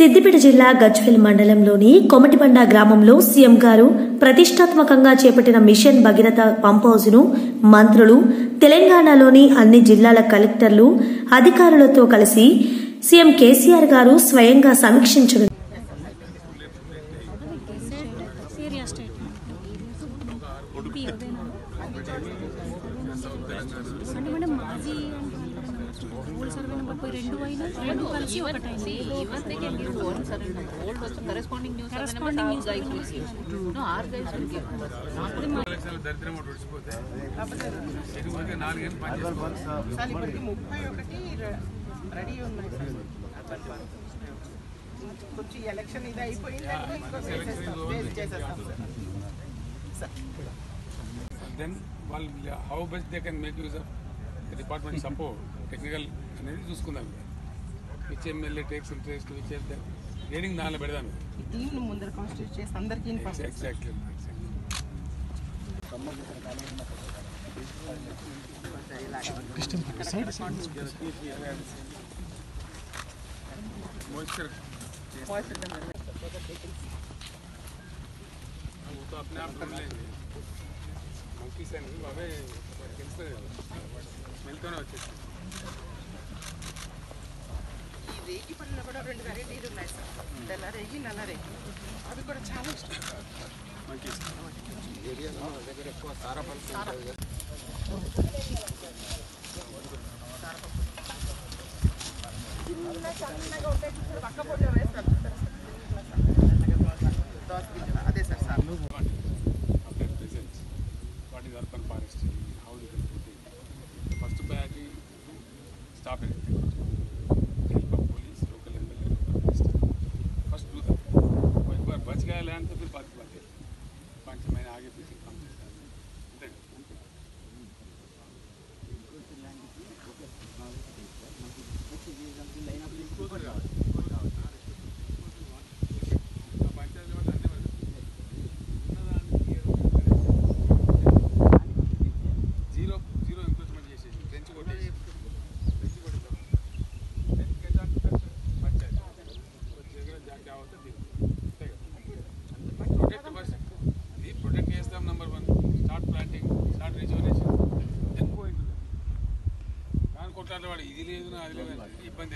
సిద్దిపేట జిల్లా గజ్వెల్ మండలంలోని కోమటిబండ గ్రామంలో సీఎం గారు ప్రతిష్టాత్మకంగా చేపట్టిన మిషన్ భగీరథ పంప్ హౌస్ను మంత్రులు, తెలంగాణలోని అన్ని జిల్లాల కలెక్టర్లు, అధికారులతో కలిసి సీఎం కేసీఆర్ గారు స్వయంగా సమీక్షించడం. Old survey number कोई रेंडू आई ना रेंडू कल सी over time even they can give old survey number old was corresponding news guys will give no our guys will give నాపడి మా దరిద్రం ఒడిసిపోతే ఇదివరకు 4 గంటలు పని చేస్తాం సార్ ఇప్పటికి 31 రెడీ ఉన్నాయి సార్ కొంచెం ఎలక్షన్ ఇది అయిపోయిందంటే ఇంకో వేస్ట్ చేస్తాం sir then well how best they can make use of department support technical అనేది చూసుకుందాం. which MLA takes interest to which that reading నాల పెడదాం. ఈ టీం ను ముందర కాన్స్టిట్యూట్ చేసి అందరికీ ఇన్ఫర్మేషన్ ఎగ్జాక్ట్లీ సంబంధిత కార్యక్రమాల పరంగా సిస్టమ్ మోయిస్చర్ वो तो अपने आप कर लेंगे मंकी से नहीं बाबे कैंसर मिलता ना వచ్చేది ఈ రేగి పళ్ళలో కూడా రెండు వెరైటీలు ఉన్నాయి సార్ తెల్ల రేగి నల్ల రేగి అది కూడా చాలా ఇష్టం మంకి ఏరియా లో దగ్గర ఎక్కువ సారా పళ్ళు చిన్న చిన్నగా ఉంటాయి చూసారు పక్క పొట్టు వేస్తారు అదే sir sir urban forestry, how you can do it. First priority, stop it. Help of police, local MLA, local minister. First do that. एक बार बच गया land तो फिर बात बात है. 5 महीने आगे पीछे काम करता है. Then. వాడు ఇది లేదు అది లేదు ఇబ్బంది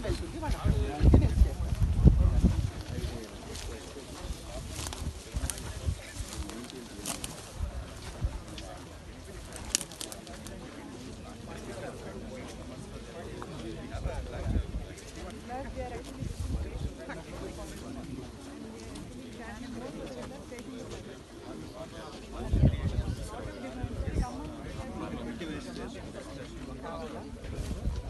అయిపోయింది